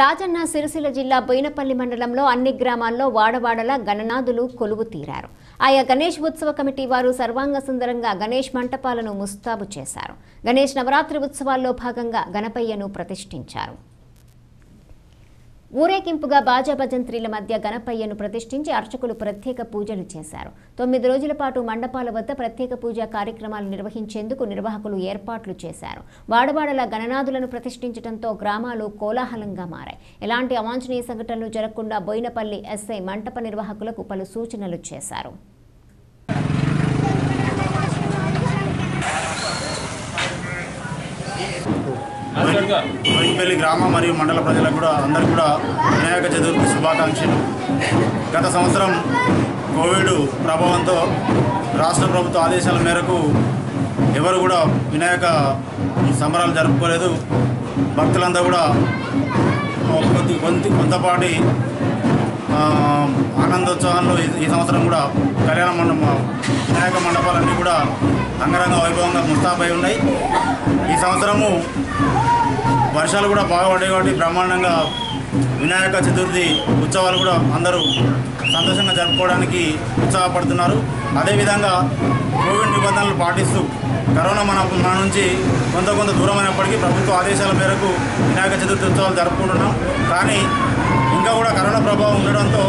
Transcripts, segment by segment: రాజన్న సిరిసిల్ల జిల్లా బోయినపల్లి మండలంలో అన్ని గ్రామాల్లో వాడవాడల గణనాదులు కొలువు తీరారు. ఆయా గణేష్ ఉత్సవ కమిటీ వారు సర్వాంగ సుందరంగా గణేష్ మంటపాలను ముస్తాబు చేశారు. గణేష్ నవరాత్రి ఉత్సవాల్లో భాగంగా గణపయ్యను ప్రతిష్ఠించారు. ఊరేగింపుగా బాజా భజంత్రీల మధ్య గణపయ్యను ప్రతిష్ఠించి అర్చకులు ప్రత్యేక పూజలు చేశారు. 9 రోజుల పాటు మండపాల వద్ద ప్రత్యేక పూజా కార్యక్రమాలు నిర్వహించేందుకు నిర్వాహకులు ఏర్పాట్లు చేశారు. వాడవాడల గణనాదులను ప్రతిష్ఠించడంతో గ్రామాలు కోలాహలంగా మారాయి. ఎలాంటి అవాంఛనీయ సంఘటనలు జరగకుండా బోయినపల్లి ఎస్ఐ మంటప నిర్వాహకులకు పలు సూచనలు చేశారు. బోయినపల్లి గ్రామ మరియు మండల ప్రజలకు కూడా అందరూ కూడా వినాయక చతుర్థి శుభాకాంక్షలు. గత సంవత్సరం కోవిడ్ ప్రభావంతో రాష్ట్ర ప్రభుత్వ ఆదేశాల మేరకు ఎవరు కూడా వినాయక సంబరాలు జరుపుకోలేదు. భక్తులంతా కూడా కొంతపాటి ఆనందోత్సవాల్లో ఈ సంవత్సరం కూడా కళ్యాణ వినాయక మండపాలన్నీ కూడా అంగరంగ వైభవంగా ముస్తాబై ఉన్నాయి. ఈ సంవత్సరము వర్షాలు కూడా బాగా పడ్డాయి కాబట్టి బ్రహ్మాండంగా వినాయక చతుర్థి ఉత్సవాలు కూడా అందరూ సంతోషంగా జరుపుకోవడానికి ఉత్సాహపడుతున్నారు. అదేవిధంగా కోవిడ్ నిబంధనలు పాటిస్తూ కరోనా మన నుంచి కొంత దూరం అయినప్పటికీ ప్రభుత్వ ఆదేశాల మేరకు వినాయక చతుర్థి ఉత్సవాలు జరుపుకుంటున్నాం. కానీ ఇంకా కూడా కరోనా ప్రభావం ఉండడంతో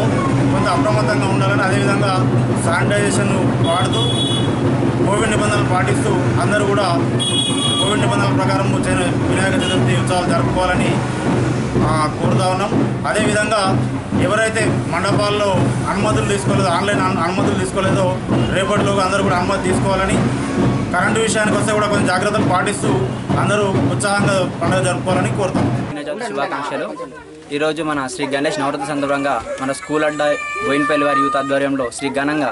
కొంత అప్రమత్తంగా ఉండాలని, అదేవిధంగా శానిటైజేషన్ వాడుతూ కోవిడ్ నిబంధనలు పాటిస్తూ అందరూ కూడా కోవిడ్ నిబంధనల ప్రకారం వినాయక చతుర్థి ఉత్సవాలు జరుపుకోవాలని కోరుతా ఉన్నాం. అదేవిధంగా ఎవరైతే మండపాల్లో అనుమతులు తీసుకోలేదో, ఆన్లైన్ అనుమతులు తీసుకోలేదో రేపటిలోకి అందరూ కూడా అనుమతి తీసుకోవాలని, కరెంటు విషయానికి వస్తే కూడా కొంచెం జాగ్రత్తలు పాటిస్తూ అందరూ ఉత్సాహంగా పండుగ జరుపుకోవాలని కోరుతాం. శుభాకాంక్షలు. ఈరోజు మన శ్రీ గణేష్ నవరాత్రి సందర్భంగా మన స్కూల్ అడ్డ బోయినపల్లి వారి యూత్ ఆధ్వర్యంలో శ్రీ ఘనంగా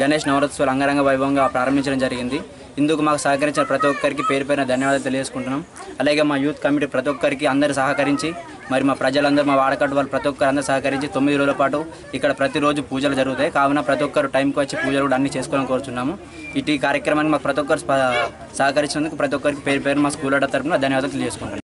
గణేష్ నవరాత్రులు అంగరంగ వైభవంగా ప్రారంభించడం జరిగింది. ఇందుకు మాకు సహకరించిన ప్రతి ఒక్కరికి పేరు పైన ధన్యవాదాలు తెలియజేసుకుంటున్నాం. అలాగే మా యూత్ కమిటీ ప్రతి ఒక్కరికి అందరూ సహకరించి, మరి మా ప్రజలందరూ, మా వాడకట్టు వాళ్ళు ప్రతి ఒక్కరు అందరూ సహకరించి 9 రోజుల పాటు ఇక్కడ ప్రతిరోజు పూజలు జరుగుతాయి. కావున ప్రతి ఒక్కరు టైంకి వచ్చి పూజలు కూడా అన్నీ చేసుకోవాలని కోరుచున్నాము. ఇటు ఈ కార్యక్రమాన్ని మాకు ప్రతి ఒక్కరు సహకరించినందుకు ప్రతి ఒక్కరికి పేరు పైన మా స్కూల్ అడ్డ తరఫున ధన్యవాదాలు తెలియజేసుకుంటున్నాం.